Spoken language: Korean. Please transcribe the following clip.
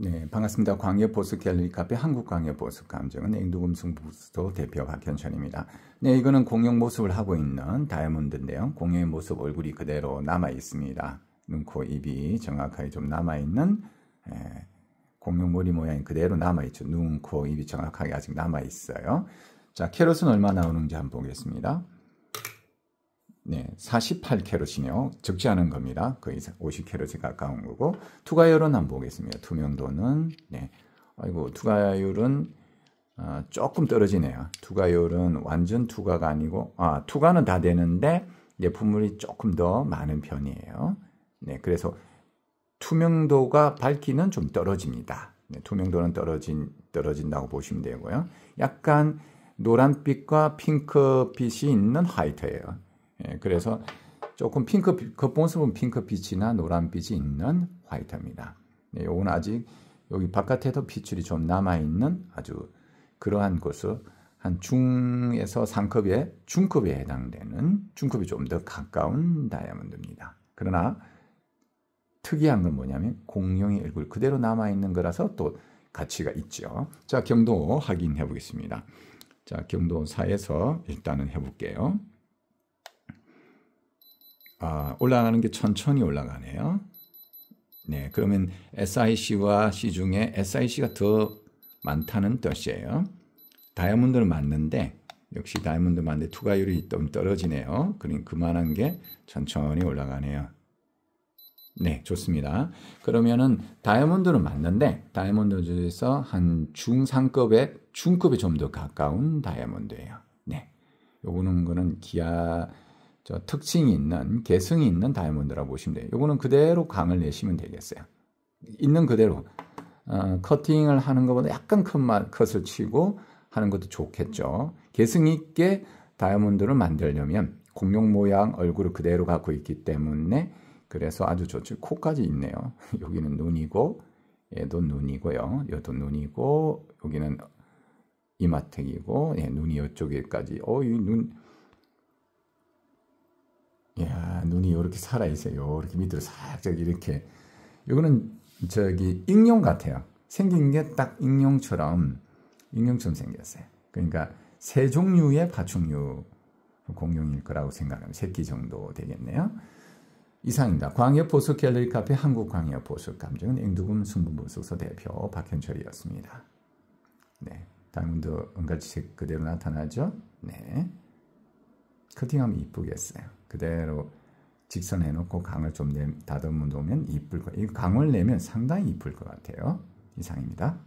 네, 반갑습니다. 광협보석 갤러리 카페 한국광협보석감정원 앵두금성분분석소 대표 박현천입니다. 네, 이거는 공룡 모습을 하고 있는 다이아몬드인데요. 공룡의 모습 얼굴이 그대로 남아 있습니다. 눈, 코, 입이 정확하게 좀 남아 있는 공룡 머리 모양이 그대로 남아 있죠. 눈, 코, 입이 정확하게 아직 남아 있어요. 자, 캐럿은 얼마 나오는지 한번 보겠습니다. 네, 48캐럿이네요. 적지 않은 겁니다. 거의 50캐럿에 가까운 거고, 투과율은 한번 보겠습니다. 투명도는, 네, 아이고, 투과율은 조금 떨어지네요. 투과율은 완전 투과가 아니고, 투과는 다 되는데 내품물이 조금 더 많은 편이에요. 네, 그래서 투명도가 밝기는 좀 떨어집니다. 네, 투명도는 떨어진다고 보시면 되고요. 약간 노란빛과 핑크빛이 있는 화이트예요. 예, 그래서 조금 핑크, 겉모습은 핑크빛이나 노란빛이 있는 화이트입니다. 네, 요건 아직 여기 바깥에도 빛줄이 좀 남아있는 아주 그러한 것으로 한 중에서 상급의 중급에 해당되는 중급이 좀 더 가까운 다이아몬드입니다. 그러나 특이한 건 뭐냐면 공룡의 얼굴 그대로 남아있는 거라서 또 가치가 있죠. 자, 경도 확인해 보겠습니다. 자, 경도 4에서 일단은 해볼게요. 올라가는 게 천천히 올라가네요. 네, 그러면 SIC와 C 중에 SIC가 더 많다는 뜻이에요. 다이아몬드는 맞는데, 역시 다이아몬드 맞는데 투과율이 좀 떨어지네요. 그러니까 그만한 게 천천히 올라가네요. 네, 좋습니다. 그러면은 다이아몬드는 맞는데, 다이아몬드 중에서 한 중상급의 중급에 좀 더 가까운 다이아몬드예요. 네, 요거는 기아 특징이 있는, 개성이 있는 다이아몬드라고 보시면 돼요. 요거는 그대로 광을 내시면 되겠어요. 있는 그대로 커팅을 하는 것보다 약간 큰 컷을 치고 하는 것도 좋겠죠. 개성 있게 다이아몬드를 만들려면 공룡 모양 얼굴을 그대로 갖고 있기 때문에 그래서 아주 좋죠. 코까지 있네요. 여기는 눈이고, 얘도 눈이고요. 얘도 눈이고, 여기는 이마택이고, 예, 눈이 이쪽에까지. 이 눈... 이야, 눈이 이렇게 살아있어요. 이렇게 밑으로 살짝 이렇게. 이거는 저기 익룡 같아요. 생긴 게 딱 익룡처럼 생겼어요. 그러니까 세 종류의 파충류 공룡일 거라고 생각합니다. 새끼 정도 되겠네요. 이상입니다. 광협보석 갤러리 카페 한국광협보석감정원 앵두금성분분석소 대표 박현철이었습니다. 네, 다이아몬드 은갈지색 그대로 나타나죠? 네, 커팅하면 이쁘겠어요. 그대로 직선해놓고 광을 좀 다듬으면 이쁠 거예요. 이 광을 내면 상당히 이쁠 것 같아요. 이상입니다.